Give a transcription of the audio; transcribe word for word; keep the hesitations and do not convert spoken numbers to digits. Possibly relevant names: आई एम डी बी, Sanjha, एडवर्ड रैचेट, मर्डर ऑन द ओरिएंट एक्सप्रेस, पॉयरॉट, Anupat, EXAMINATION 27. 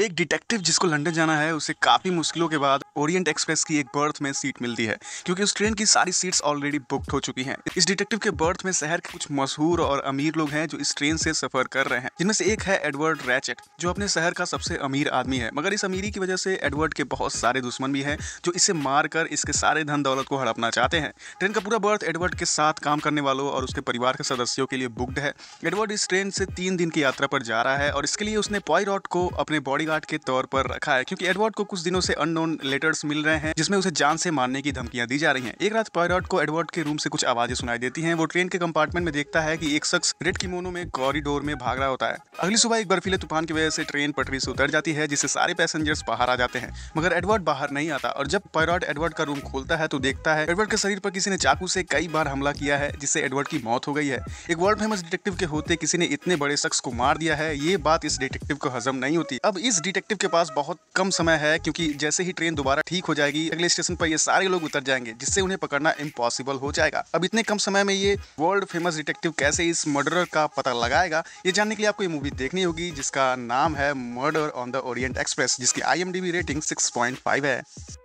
एक डिटेक्टिव जिसको लंदन जाना है उसे काफ़ी मुश्किलों के बाद ओरिएंट एक्सप्रेस की एक बर्थ में सीट मिलती है, क्योंकि उस ट्रेन की सारी सीट्स ऑलरेडी बुक्ड हो चुकी हैं। इस डिटेक्टिव के बर्थ में शहर के कुछ मशहूर और अमीर लोग हैं जो इस ट्रेन से सफर कर रहे हैं, जिनमें से एक है एडवर्ड रैचेट, जो अपने शहर का सबसे अमीर आदमी है। मगर इस अमीरी की वजह से एडवर्ड के बहुत सारे दुश्मन भी हैं जो इसे मार कर इसके सारे धन दौलत को हड़पना चाहते हैं। ट्रेन का पूरा बर्थ एडवर्ड के साथ काम करने वालों और उसके परिवार के सदस्यों के लिए बुक्ड है। एडवर्ड इस ट्रेन से तीन दिन की यात्रा पर जा रहा है और इसके लिए उसने पॉयरॉट को अपने बॉडीगार्ड के तौर पर रखा है, क्योंकि एडवर्ड को कुछ दिनों से अननोन लेटर्स मिल रहे हैं जिसमें उसे जान से मारने की धमकियां दी जा रही हैं। एक रात पॉयरॉट को एडवर्ड के रूम से कुछ आवाजें सुनाई देती हैं। वो ट्रेन के कंपार्टमेंट में देखता है कि एक शख्स रेड किमोनो में कॉरिडोर में भाग रहा होता है। अगली सुबह एक बर्फीले तूफान की वजह से ट्रेन पटरी से उतर जाती है, जिससे सारे पैसेंजर्स बाहर आ जाते हैं, मगर एडवर्ड बाहर नहीं आता। और जब पॉयरॉट एडवर्ड का रूम खोलता है तो देखता है एडवर्ड के शरीर पर किसी ने चाकू से कई बार हमला किया है, जिससे एडवर्ड की मौत हो गई है। एक वर्ल्ड फेमस डिटेक्टिव के होते किसी ने इतने बड़े शख्स को मार दिया है, ये बात इस डिटेक्टिव को हजम नहीं होती। अब इस डिटेक्टिव के पास बहुत कम समय है, क्योंकि जैसे ही ट्रेन दोबारा ठीक हो जाएगी अगले स्टेशन पर ये सारे लोग उतर जाएंगे, जिससे उन्हें पकड़ना इम्पॉसिबल हो जाएगा। अब इतने कम समय में ये वर्ल्ड फेमस डिटेक्टिव कैसे इस मर्डरर का पता लगाएगा, ये जानने के लिए आपको ये मूवी देखनी होगी, जिसका नाम है मर्डर ऑन द ओरिएंट एक्सप्रेस, जिसकी आई एम डी बी rating six point five है।